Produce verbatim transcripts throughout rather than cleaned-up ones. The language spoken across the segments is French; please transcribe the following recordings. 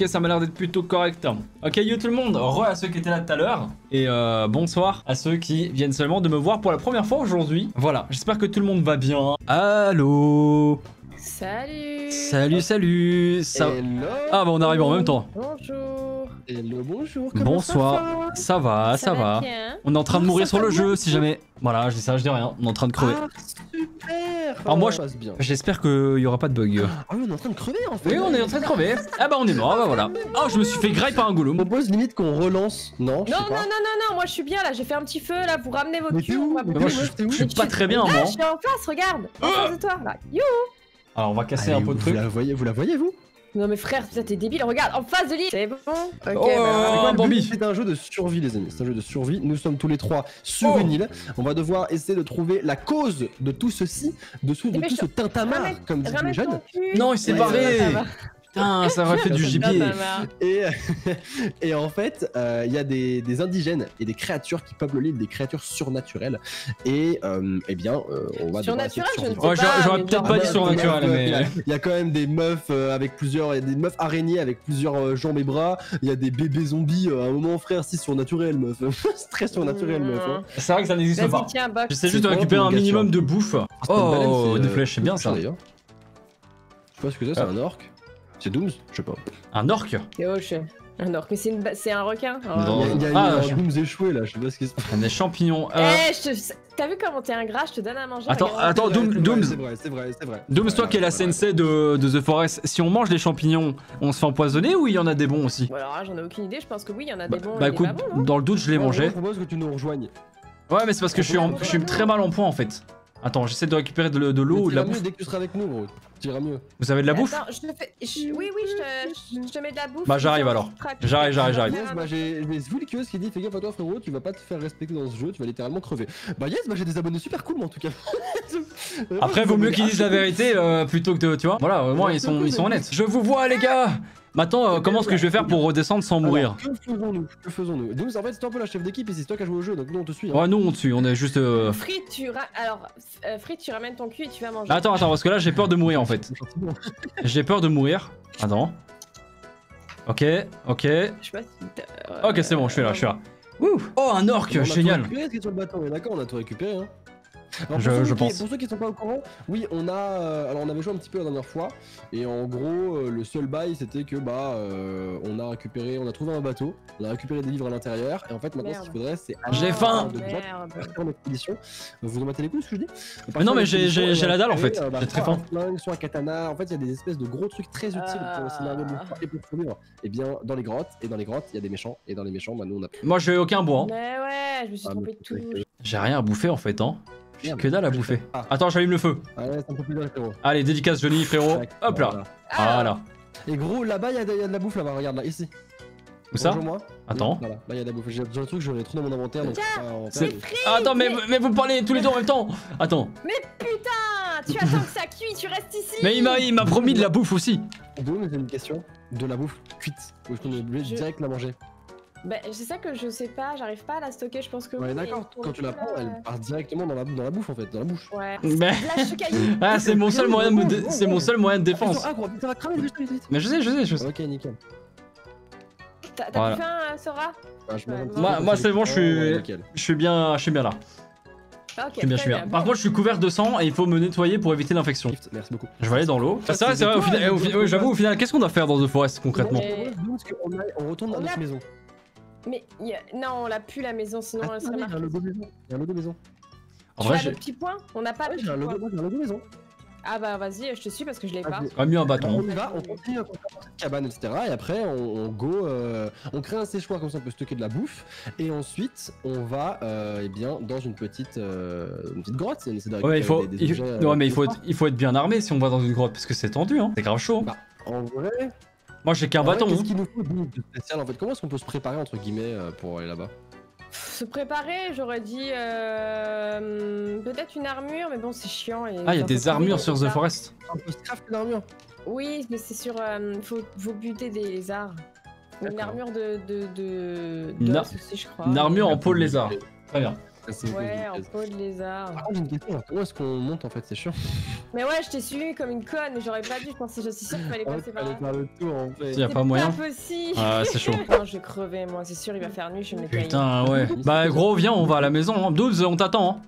Ok, ça m'a l'air d'être plutôt correct. Ok, yo tout le monde, re à ceux qui étaient là tout à l'heure. Et euh, bonsoir à ceux qui viennent seulement de me voir pour la première fois aujourd'hui. Voilà, j'espère que tout le monde va bien. Allô. Salut. Salut, salut. Ça... Hello. Ah bah on arrive en même temps. Bonjour. Hello, bonjour. Bonsoir. Ça va, ça, ça va. va. On est en train de mourir ça sur le jeu si jamais. Voilà, je dis ça, je dis rien. On est en train de crever. Ah, super. Alors oh, moi, j'espère qu'il n'y aura pas de bug. Ah oui, on est en train de crever en fait. Oui, on est en train de crever. Ah bah on est mort, ah bah voilà. Oh, je me suis fait griller par un gollum. On pose limite qu'on relance. Non, je non, sais pas. non, non, non, non, moi je suis bien là. J'ai fait un petit feu là pour ramener vos culs. Moi je suis pas très bien en moi. Je suis en face, regarde. En face de toi là. Youhou. Alors on va casser Allez, un peu de truc. Vous la voyez, vous la voyez vous? Non mais frère, putain t'es débile, regarde, en face de l'île. C'est bon. Ok, oh, bah, Bambi. C'est un jeu de survie les amis, c'est un jeu de survie. Nous sommes tous les trois sur oh. une île. On va devoir essayer de trouver la cause de tout ceci, de, sous, de tout ce tintamarre, ramène, comme disent les jeunes. Non, il s'est barré. Putain, ça aurait fait du gibier. Et, et en fait, il euh, y a des, des indigènes et des créatures qui peuplent l'île, des créatures surnaturelles. Et euh, eh bien, euh, on va surnaturelles, je ne sais pas. Ouais, j'aurais peut-être pas dit surnaturelles, mais... Il y, y a quand même des meufs euh, avec plusieurs... Il y a des meufs araignées avec plusieurs euh, jambes et bras. Il y a des bébés zombies. Euh, à un moment, frère, si surnaturel, meuf. C'est très surnaturel, meuf. Hein. C'est vrai que ça n'existe pas. J'essaie juste de récupérer un minimum de bouffe. Oh, des flèches, c'est bien ça. Je sais pas ce que c'est, c'est un orc. C'est Dooms, je sais pas. Un orc. Un orc, mais c'est une... un requin. Non. Il y a, il y a ah, un Dooms échoué là, je sais pas ce qui se passe. Des champignons. Euh... Hey, te... T'as vu comment t'es ingrat, je te donne à manger. Attends, attends, Dooms, Dooms. C'est vrai, c'est vrai, c'est vrai. Dooms, toi qui es la sensei de, de The Forest, si on mange des champignons, on se fait empoisonner ou il y en a des bons aussi? Bon, alors j'en ai aucune idée, je pense que oui, il y en a des bons. Bah écoute, dans le doute, je les mangeais. Je propose que tu nous rejoignes. Ouais, mais c'est parce que je suis, en... je suis très mal en point en fait. Attends, j'essaie de récupérer de, de l'eau ou de la bouffe. Dès que tu seras avec nous, gros, tu iras mieux. Vous avez de la bouffe? Attends, je te fais... je... Oui, oui, je te... je te mets de la bouffe. Bah, j'arrive alors. J'arrive, j'arrive, j'arrive. Yes, bah, j'ai vu le Q S qui dit fais gaffe à toi, frérot, tu vas pas te faire respecter dans ce jeu, tu vas littéralement crever. Bah, yes, bah, j'ai des abonnés super cool, moi, en tout cas. Après, vaut mieux qu'ils disent la vérité euh, plutôt que de. Tu vois, voilà, au moins, ils sont, ils sont honnêtes. Je vous vois, les gars. Maintenant, euh, comment est-ce que je vais faire pour redescendre sans mourir? Alors, que faisons-nous? Que faisons-nous? Dooms, en fait, c'est toi un peu la chef d'équipe et c'est toi qui as joué au jeu, donc nous on te suit. Hein. Ouais, nous on te suit, on est juste. Euh... Free, tu ra... Alors, euh, Free, tu ramènes ton cul et tu vas manger. Attends, attends, parce que là j'ai peur de mourir en fait. J'ai peur de mourir. Attends. Ok, ok. Je sais pas si euh... Ok, c'est bon, je suis là, je suis là. Ouh. Oh, un orc, on génial. D'accord, on a tout récupéré. Hein. Alors je, je qui, pense. Pour ceux qui ne sont pas au courant, oui, on a, euh, alors on avait joué un petit peu la dernière fois, et en gros, euh, le seul bail, c'était que bah, euh, on a récupéré, on a trouvé un bateau, on a récupéré des livres à l'intérieur, et en fait, maintenant, merde. ce qu'il faudrait, c'est j'ai faim. Vous en mettez les coups, ce que je dis? Mais non, mais j'ai la dalle en fait. Euh, bah, j'ai très faim. Flingue, soit un katana, en fait, il y a des espèces de gros trucs très utiles euh... pour le scénario de l'histoire et pour survivre. Et bien, dans les grottes, et dans les grottes, il y a des méchants, et dans les méchants, bah, nous, on a. Moi, j'ai aucun bois. Hein. Mais ouais, je me suis trompé de tout. J'ai rien à bouffer en fait, hein. J'ai que dalle à bouffer. Ah. Attends, j'allume le feu. Ah, là, là, frérot. Allez, dédicace Johnny, frérot. Hop là. Ah. Voilà. Et gros, là-bas, il y, y a de la bouffe là-bas. Regarde là, ici. Où ça? Attends. Là, il y a de la bouffe. J'ai besoin de trucs, j'en ai trop dans mon inventaire. Donc, ah, ah, attends, mais, mais vous parlez tous les deux en même temps. Attends. Mais putain, tu attends que ça cuit, tu restes ici. Mais il m'a promis de la bouffe aussi. D'où une question? De la bouffe cuite. Ou est-ce qu'on est obligé de direct la manger? Bah, c'est ça que je sais pas, j'arrive pas à la stocker, je pense que. Ouais, d'accord, quand tu la prends, elle part directement dans la, dans la bouffe en fait, dans la bouche. Ouais. Mais... ah, c'est mon seul moyen de, c'est mon seul moyen de défense. Ah, gros, putain, va cramer juste vite. Mais je sais, je sais, je sais. Ok, nickel. T'as voilà. plus faim, Sora? Bah, je ouais, moi, moi c'est bon, je suis, oh, je suis bien, je suis bien là. Okay, je suis bien, je suis bien. bien. Par contre, je suis couvert de sang et il faut me nettoyer pour éviter l'infection. Merci beaucoup. Je vais aller dans l'eau. Ah, c'est vrai, c'est vrai. Au final, oui, j'avoue, au final, qu'est-ce qu'on doit faire dans The Forest concrètement? On retourne dans notre maison. Mais y a... non, on l'a pu la maison, sinon attends, elle serait marquée. Il y a un logo maison. Il y a un logo maison. En tu vrai, as le petit point? On n'a pas ouais, le petit un logo, point. J'ai un logo maison. Ah bah vas-y, je te suis parce que je l'ai pas. Ah, mieux un bâton. On y va, on continue à construire cette cabane, et cetera. Et après, on, on go, euh, on crée un séchoir comme ça, on peut stocker de la bouffe. Et ensuite, on va, euh, eh bien, dans une petite, euh, une petite grotte. C'est nécessaire. Ouais, il faut, des, des il, objets, ouais, mais il faut, être, il faut être bien armé si on va dans une grotte parce que c'est tendu, hein. C'est grave chaud. Bah, en vrai. Moi j'ai qu'un bâton. Qu'est-ce qu'il nous faut de spécial en fait? Comment est-ce qu'on peut se préparer entre guillemets pour aller là-bas? Se préparer, j'aurais dit euh, peut-être une armure, mais bon c'est chiant. Et ah, il y a des armures sur The Forest. On peut se crafter une armure. Oui, mais c'est sur euh, faut, faut buter des lézards. Une armure de de de, de Ar aussi, je crois. Une armure en peau de lézard. Très bien. Ouais, en peau de lézard. Par contre j'ai une question. Comment est-ce qu'on monte en fait? C'est chiant. Mais ouais, je t'ai suivi comme une conne, j'aurais pas dû, je pensais, je suis sûre qu'il fallait passer par là. Faire le tour en fait. Y'a pas moyen. Ah, c'est chaud. Non, je vais crever, moi, c'est sûr, il va faire nuit, je vais me cailler. Putain, ouais. Bah, gros, viens, on va à la maison. Dooms, on t'attend.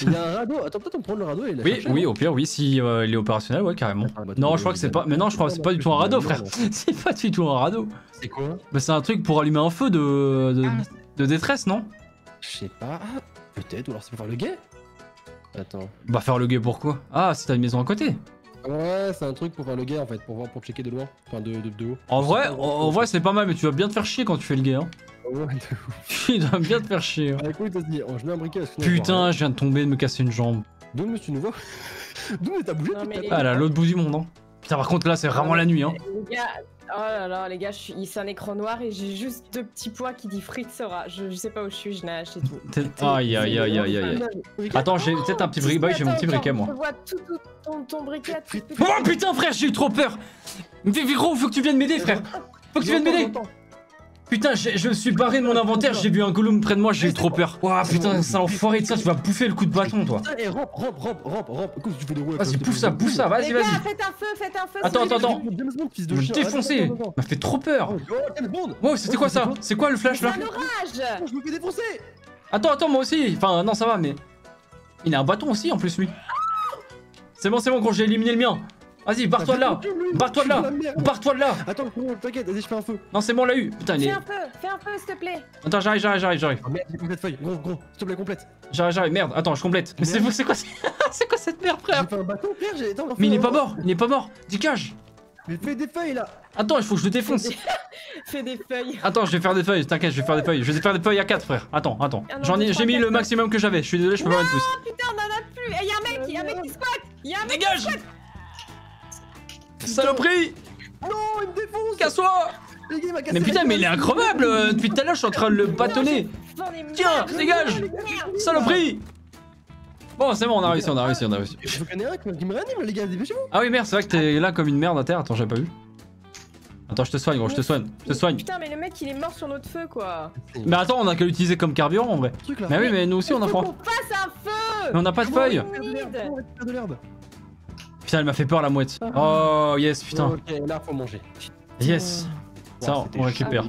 Il y a un radeau, attends, peut-être on prend le radeau et il a Oui, oui, au pire, oui, si euh, il est opérationnel, ouais, carrément. Ah, bah, non, je crois que c'est pas. Mais non, je crois que c'est pas du tout un radeau, frère. C'est pas du tout un radeau. C'est quoi? Bah, c'est un truc pour allumer un feu de. de, de détresse, non? Je sais pas. Peut-être, ou alors c'est pour faire le guet? Attends. Bah, faire le guet pourquoi? Ah, c'est si t'as une maison à côté? Ouais, c'est un truc pour faire le guet en fait, pour voir, pour checker de loin. Enfin, de, de, de haut. En vrai, en vrai, c'est pas mal, mais tu vas bien te faire chier quand tu fais le guet, hein. Il doit bien te faire chier. Hein. Ah, écoute, vas-y, oh, je mets un briquet. Putain, je viens de tomber, de me casser une jambe. D'où tu nous vois? D'où t'as bougé? Ah là, l'autre bout du monde, hein. Putain, par contre, là, c'est vraiment la nuit, hein. Les gars, oh là là, les gars, suis... c'est un écran noir et j'ai juste deux petits pois qui dit frites Sora. Je, je sais pas où je suis, je nage et tout. Aïe, aïe, aïe, aïe, aïe. Attends, j'ai peut-être un petit briquet, j'ai mon petit briquet, moi. Je vois tout ton briquet. Oh putain, frère, j'ai eu trop peur. Gros, faut que tu viennes m'aider, frère. Faut que tu viennes m'aider. Putain, je me suis barré de mon inventaire, j'ai vu un Gollum près de moi, j'ai eu trop peur. Ouah, putain, ça enfoiré de ça, tu vas bouffer le coup de bâton, toi. Eh, rampe, rampe, rampe, rampe, rampe. Écoute, tu fais des roues. Vas-y, bouffe ça, bouffe ça, vas-y, vas-y. Faites un feu, faites un feu. Attends, attends, attends. Je vais me défoncer. M'a fait trop peur. Wow, c'était quoi ça? C'est quoi le flash là? Un orage. Je me fais défoncer. Attends, attends, moi aussi. Enfin, non, ça va, mais. Il a un bâton aussi, en plus, lui. C'est bon, c'est bon, gros, j'ai éliminé le mien. Vas-y, barre-toi de là! Barre-toi de là! Barre-toi de là! Attends, t'inquiète, vas-y, je fais un feu! Non, c'est bon, on l'a eu! Putain, il est. Fais un feu, fais un feu, s'il te plaît! Attends, j'arrive, j'arrive, j'arrive, j'arrive! Oh merde, j'ai complète feuille! Gros, gros, s'il te plaît, complète! J'arrive, j'arrive, merde, attends, je complète! Mais c'est vous, c'est quoi, c'est quoi cette merde, frère? J'ai fait un bâton, frère, j'ai. Mais il est pas mort, il est pas mort! Dégage! Mais fais des feuilles là! Attends, il faut que je le défonce! Fais des feuilles! Attends, je vais faire des feuilles, t'inquiète, je vais faire des feuilles! Je vais faire des feuilles à quatre, frère! Attends, attends! J'en ai, j'ai mis le maximum que j'avais, je suis désolé, je peux pas mettre plus! Putain, on en a plus! Eh, y'a un mec, y'a un mec qui squatte! Y'a un mec qui squatte! Saloperie! Non, il me défonce! Casse-toi! Mais putain, mais il est incroyable! Depuis tout à l'heure, je suis en train de le bâtonner! Tiens, dégage! Saloperie! Bon, c'est bon, on a réussi, on a réussi, on a réussi. Je connais un qui me réanime, les gars, dépêchez-vous! Ah oui, merde, c'est vrai que t'es là comme une merde à terre, attends, j'avais pas vu. Attends, je te soigne, gros, je te soigne, je te soigne. Putain, mais le mec, il est mort sur notre feu, quoi. Mais attends, on a qu'à l'utiliser comme carburant en vrai. Mais oui, mais nous aussi, on a froid. On passe un feu! Mais on n'a pas de feuilles! Putain, elle m'a fait peur la mouette. Oh yes, putain. Ok, là faut manger. Yes. Ça, wow, on récupère.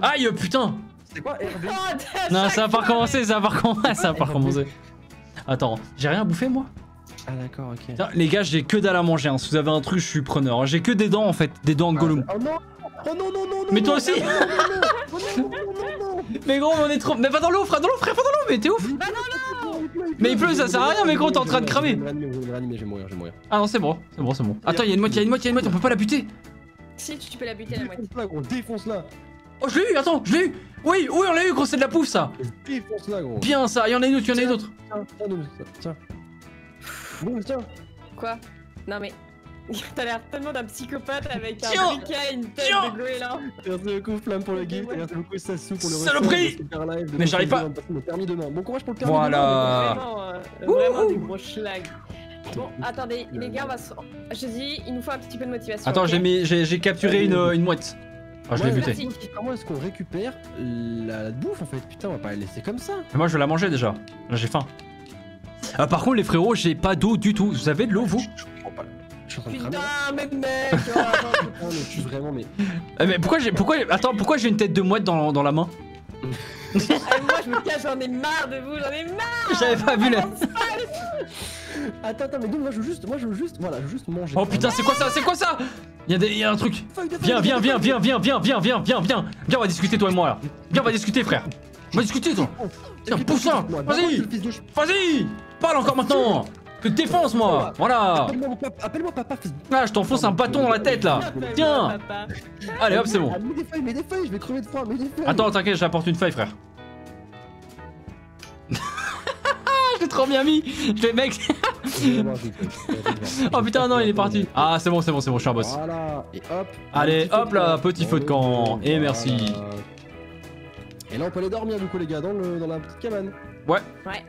Ah, aïe, putain. C'était quoi? Non, ça va pas recommencer, ça va pas recommencer, ça va pas recommencer. Attends, j'ai rien bouffé moi? Ah d'accord, ok. Putain, les gars, j'ai que dalle à manger. Hein. Si vous avez un truc, je suis preneur. J'ai que des dents en fait, des dents de Gollum. Oh non, oh non, non, non. Mais toi aussi. Mais gros, on est trop. Mais va dans l'eau, frère, dans l'eau, frère, va dans l'eau, mais t'es ouf. Va dans l'eau. Mais il pleut, ça sert à rien, mais gros, t'es en train de cramer! Ah non, c'est bon, c'est bon, c'est bon. Attends, y'a une moite, y'a une moite, y'a une moite, on peut pas la buter! Si, tu peux la buter, la moite. Défonce-la! Oh, je l'ai eu, attends, je l'ai eu! Oui, oui, on l'a eu, gros, c'est de la pouffe ça! Défonce-la, gros! Bien ça, y'en a une autre, y'en a une autre! Tiens, tiens! Quoi? Non, mais. T'as l'air tellement d'un psychopathe avec un briquet et une tête de goéland. Merci beaucoup Flamme pour le gift, merci beaucoup Sassou pour le reste. Saloperie! Mais j'arrive pas. Bon courage pour le permis. Voilà. Vraiment des gros schlags. Bon, attendez, les gars, on va se... Je dis, il nous faut un petit peu de motivation. Attends, j'ai capturé une mouette. Ah, je l'ai buté. Comment est-ce qu'on récupère la bouffe en fait? Putain, on va pas la laisser comme ça. Moi, je vais la manger déjà. Là, j'ai faim. Ah, par contre, les frérots, j'ai pas d'eau du tout. Vous avez de l'eau, vous? Putain, mais mec! Je suis vraiment, mais. Mais pourquoi j'ai. Pourquoi, attends, pourquoi j'ai une tête de mouette dans, dans la main? Allez, moi je me cache, j'en ai marre de vous, j'en ai marre! J'avais pas vu la. Attends, attends, mais donc moi je veux juste. Moi je veux juste. Voilà, je veux juste manger. Oh putain, c'est quoi ça? C'est quoi ça? Y'a des, y a un truc! Viens, viens, viens, viens, viens, viens, viens, viens, viens, viens! Viens, on va discuter, toi et moi là! Viens, on va discuter, frère! On va discuter, toi! Tiens, pousse ça! Vas-y! Vas-y! Parle encore maintenant! Je te défonce moi, voilà. Appelle-moi papa. Ah, je t'enfonce un bâton dans la tête là. Tiens. Allez hop, c'est bon. Mets des feuilles, mets des feuilles, je vais crever de froid, mets des feuilles. Attends, t'inquiète, j'apporte une feuille, frère. Je l'ai trop bien mis. Je l'ai, mec. Oh putain, non, il est parti. Ah, c'est bon, c'est bon, c'est bon, je suis un boss. Voilà. Et hop. Allez, hop là, petit feu de camp. Et merci. Et là, on peut aller dormir du coup, les gars, dans le dans la petite cabane. Ouais. Ouais.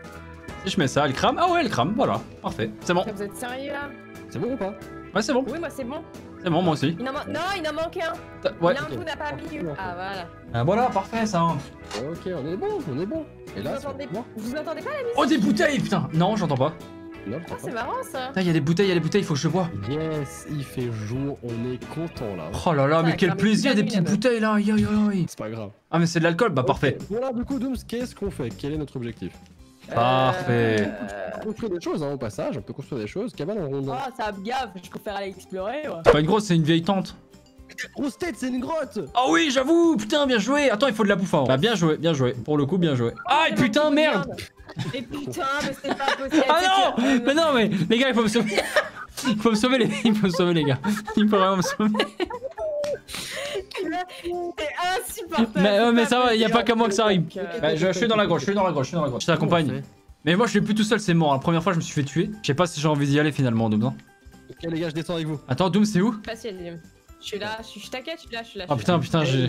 Je mets ça, elle crame. Ah ouais, elle crame, voilà, parfait, c'est bon. Vous êtes sérieux là? C'est bon ou pas? Ouais, c'est bon. Oui, moi c'est bon. C'est bon, moi aussi. Il en man... Non, il en manque un. Ouais. L'un de vous n'a pas mis. Ah voilà. Ah voilà, parfait ça. Ok, on est bon, on est bon. Et là, vous entendez... vous entendez pas la musique? Oh, des bouteilles, putain. Non, j'entends pas. Non, oh, c'est marrant ça. Il y a des bouteilles, il y a des bouteilles, il faut que je vois. Yes, il fait jour, on est content là. Oh là là, mais quel plaisir, des petites bouteilles là. C'est pas grave. Ah, mais c'est de l'alcool, bah parfait. Voilà, du coup, Dooms, qu'est-ce qu'on fait? Quel est notre objectif? Parfait. On peut construire des choses hein, au passage, on peut construire des choses. Cabane en rondin. Ah, ça me gaffe, je préfère aller explorer. C'est pas une grosse, c'est une vieille tente. Grosse tête, c'est une grotte. Ah oui, j'avoue, putain, bien joué. Attends, il faut de la bouffe avant. Bah, bien joué, bien joué. Pour le coup, bien joué. Ah, et putain, merde. Et putain, mais c'est pas possible. Ah non, mais non, mais les gars, il faut me sauver. Il faut me sauver, les... il faut me sauver, les gars. Il faut vraiment me sauver. C'est insupportable. Mais, euh, mais ça va, il n'y a pas qu'à moi que ça arrive. Bah, je, je suis dans la grotte, je suis dans la grotte, je suis dans la grotte. Je t'accompagne. Mais moi, je suis plus tout seul, c'est mort. La première fois, je me suis fait tuer. Je sais pas si j'ai envie d'y aller finalement, Dooms. Ok, les gars, je descends avec vous. Attends, Dooms, c'est où? Je suis là, je t'inquiète, je suis là, je suis là. Ah putain, putain, j'ai.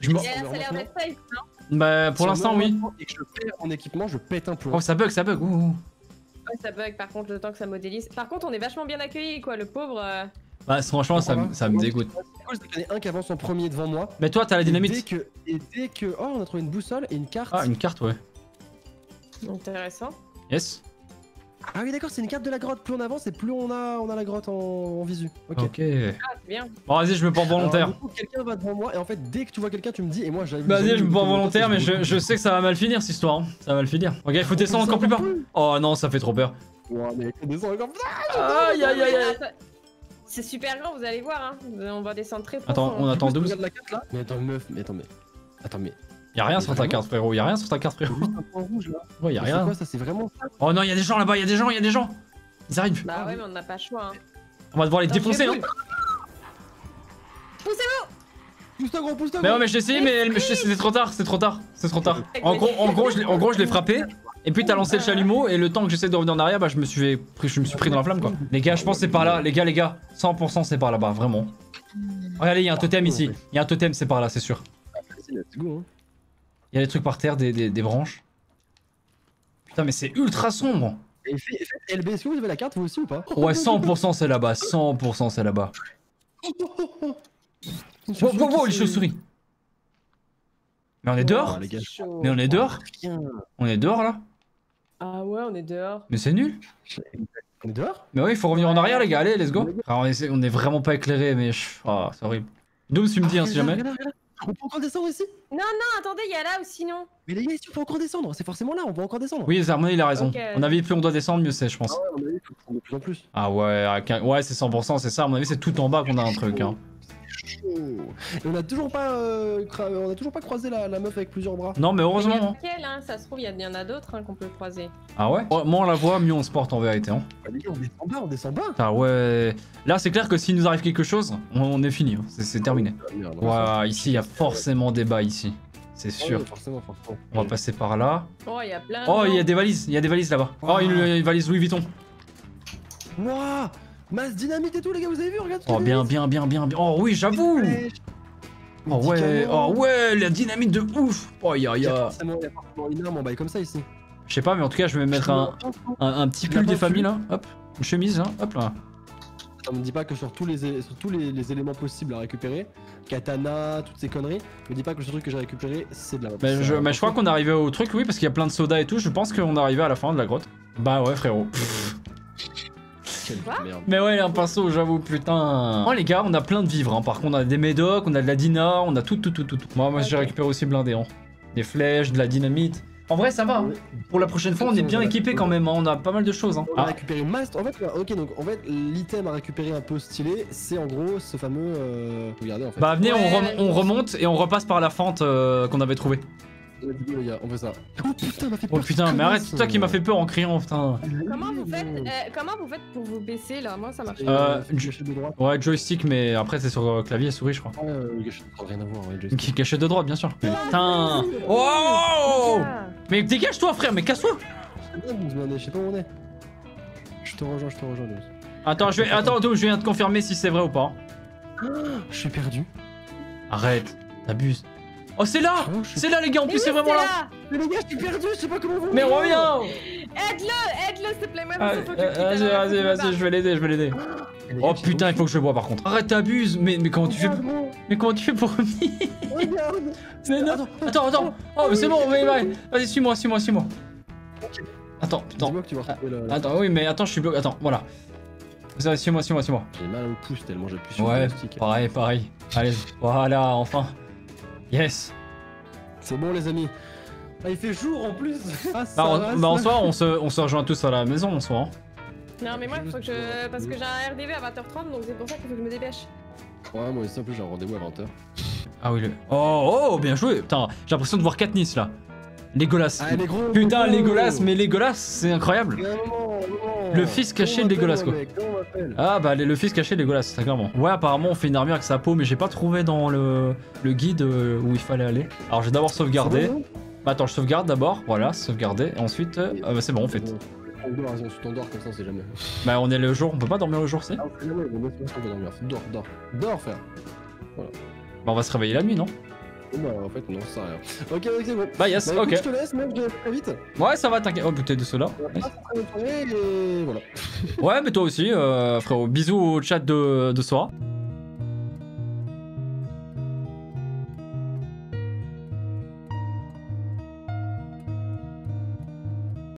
Je m'en. Ça a l'air d'être safe, non? Bah, pour l'instant, oui. Et que je perds en équipement, je pète un plomb. Oh, ça bug, ça bug. Ouh. Ouais, ça bug, par contre, le temps que ça modélise. Par contre, on est vachement bien accueillis, quoi, le pauvre. Bah, franchement, ça me dégoûte. C'est cool, c'est qu'il y en a un qui avance en premier devant moi. Mais toi, t'as la dynamite. Et dès que. Oh, on a trouvé une boussole et une carte. Ah, une carte, ouais. Intéressant. Yes. Ah oui d'accord, c'est une carte de la grotte, plus on avance et plus on a on a la grotte en, en visu. Ok. Okay. Ah c'est bien. Bon vas-y je me porte volontaire. Quelqu'un va devant moi et en fait dès que tu vois quelqu'un tu me dis et moi j'arrive. Vas-y je me porte volontaire mais je, je sais que ça va mal finir cette histoire. Hein. Ça va mal finir. Ok il faut descendre encore plus bas. Oh non ça fait trop peur. Ouais mais on descend encore plus ah, aïe aïe aïe aïe. C'est super grand vous allez voir hein. On va descendre très profond. Attends on attend Dooms. Mais attends meuf, mais attends mais. Attends mais. Y'a rien sur ta carte frérot, y'a rien sur ta carte frérot. Ouais y'a rien. Oh non y'a des gens là-bas, y'a des gens, y'a des gens. Ils arrivent. Bah ouais mais on n'a pas le choix hein. On va devoir les défoncer hein. Poussez-vous. Pousse-toi gros, pousse-toi. Mais ouais mais j'ai essayé mais c'était trop tard, c'est trop tard, c'est trop tard. En gros, en gros je l'ai frappé. Et puis t'as lancé le chalumeau et le temps que j'essaie de revenir en arrière bah je me suis pris, je me suis pris dans la flamme quoi. Les gars je pense c'est par là, les gars les gars, cent pour cent c'est par là-bas vraiment. Regardez y'a un totem ici, y'a un totem c'est par là c'est sûr. Il y a des trucs par terre, des, des, des branches. Putain, mais c'est ultra sombre. Et faites L B, est-ce que vous avez la carte vous aussi ou pas? Ouais, cent pour cent c'est là-bas, cent pour cent c'est là-bas. Wow, wow, wow, les chauves-souris. Mais on est dehors? Mais on est dehors? On est dehors là? Ah ouais, on est dehors. Mais c'est nul? On est dehors? Mais ouais, il faut revenir en arrière, les gars, allez, let's go. Alors, on, est, on est vraiment pas éclairé, mais. Oh, c'est horrible. Dooms, tu me dis hein, si jamais. On peut encore descendre ici? Non, non, attendez, il y a là ou sinon? Mais les gars, ici on peut encore descendre, c'est forcément là, on peut encore descendre. Oui, Harmonie, il a raison. Okay. On a vu, plus on doit descendre, mieux c'est, je pense. Ah ouais, on a vu, faut prendre de plus en plus. Ah ouais, ouais c'est cent pour cent, c'est ça, à mon avis, c'est tout en bas qu'on a un truc. Hein. Et on a toujours pas, euh, on a toujours pas croisé la, la meuf avec plusieurs bras. Non, mais heureusement. Mais laquelle, hein, ça se trouve, il y, y en a d'autres hein, qu'on peut croiser. Ah ouais? Moins on la voit, mieux on se porte en vérité. Hein. Bah, les gars, on descend bas, on descend bas. Ah ouais. Là, c'est clair que s'il nous arrive quelque chose, on, on est fini. Hein. C'est terminé. Ouah, ici, il y a forcément des bas ici. C'est sûr. Oh, oui, forcément, forcément. On va passer par là. Oh, il y a plein. Oh, il y a des valises. Il y a des valises là-bas. Oh, il y a une valise Louis Vuitton. Ouah! Masse dynamite et tout les gars vous avez vu regarde. Oh bien bien bien bien bien. Oh oui j'avoue. Oh ouais oh ouais la dynamite de ouf. Oh y'a y'a. Une arme en bail comme ça ici. Je sais pas mais en tout cas je vais mettre un, un, un petit pull des familles là. Hop une chemise là hop là. Attends me dis pas que sur tous les sur tous les, les éléments possibles à récupérer katana toutes ces conneries me dis pas que le truc que j'ai récupéré c'est de la. Mais je mais je crois qu'on est arrivé au truc oui parce qu'il y a plein de soda et tout je pense qu'on est arrivé à la fin de la grotte. Bah ouais frérot. Mais ouais, un pinceau, j'avoue, putain. Oh les gars, on a plein de vivres. Hein. Par contre, on a des médocs, on a de la dina, on a tout, tout, tout, tout. tout. Moi, moi okay. J'ai récupéré aussi blindé. Hein. Des flèches, de la dynamite. En vrai, ça va. Hein. Pour la prochaine fois, on est bien équipé quand même. Hein. On a pas mal de choses. Hein. On a récupéré une masse. En fait, ok, donc en fait, l'item à récupérer un peu stylé, c'est en gros ce fameux. Euh... Regardez en fait. Bah venez, on, rem on remonte et on repasse par la fente euh, qu'on avait trouvée. Les gars, on fait ça. Oh putain, m'a fait peur. Oh putain, mais arrête, c'est toi qui m'a fait peur en criant, putain. Comment vous faites, euh, comment vous faites pour vous baisser là? Moi ça marche. Euh, ouais, joystick, mais après c'est sur euh, clavier et souris, je crois. Ouais, euh, gâchette de droite, rien à voir. Ouais, joystick. Gâchette de droite, bien sûr. Putain. Oh mais dégage-toi, frère, mais casse-toi. Je sais pas où on est. Je te rejoins, je te rejoins. Attends, je vais, attends, je viens de confirmer si c'est vrai ou pas. Je suis perdu. Arrête, t'abuses. Oh c'est là, c'est là les gars, en plus c'est vraiment là. Mais les gars je suis perdu, je sais pas comment vous. Mais reviens. Aide-le, aide-le s'il te plaît. Vas-y, vas-y, vas-y, je vais l'aider, je vais l'aider. Oh putain, il faut que je bois par contre. Arrête, t'abuses, mais mais comment tu fais? Mais comment tu fais pour revenir? Regarde. Attends, attends, attends. Oh mais c'est bon, vas-y, suis-moi, suis-moi, suis-moi. Attends, putain. Que tu vas retrouver ah, la... Attends, oui, mais attends, je suis bloqué. Attends, voilà. Suis-moi, suis-moi, suis-moi. J'ai mal au pouce tellement j'appuie sur ouais, le stick. Pareil, pareil. Allez, voilà, enfin. Yes. C'est bon, les amis. Ah, il fait jour en plus. Ah, ça bah, on, va, bah, en soi, on se, on se rejoint tous à la maison en soi. Hein. Non, mais moi, faut que je. Parce que j'ai un R D V à vingt heures trente, donc c'est pour ça qu'il faut que je me dépêche. Ouais, moi aussi, en plus, j'ai un rendez-vous à vingt heures. Ah oui, le. Oh, oh, bien joué. Putain, j'ai l'impression de voir Katniss là. Légolas. Ah, gros, putain, gros. Légolas, mais Légolas, c'est incroyable. Non, non. Le fils caché de Légolas, quoi. Ah, bah, le fils caché de Légolas, c'est clairement. Ouais, apparemment, on fait une armure avec sa peau, mais j'ai pas trouvé dans le, le guide où il fallait aller. Alors, j'ai d'abord sauvegardé. Bon, bah, attends, je sauvegarde d'abord. Voilà, sauvegarder. Et ensuite, euh, ah, bah, c'est bon, en fait. On dort, on s'endort comme ça, on sait jamais. Bah, on est le jour, on peut pas dormir le jour, c'est. Ah, on sait jamais, on peut dormir. Dors, dors. Dors, frère. Voilà. Bah, on va se réveiller la nuit, non? Bah en fait non, ça rien. Ok, ok, c'est bon. Bah yes, bah, écoute, ok. Je te laisse, mec, je vais très vite. Ouais, ça va, t'inquiète. Oh, bouteille de soda. Nice. Et voilà. Ouais, mais toi aussi, euh, frérot. Bisous au chat de, de Sora.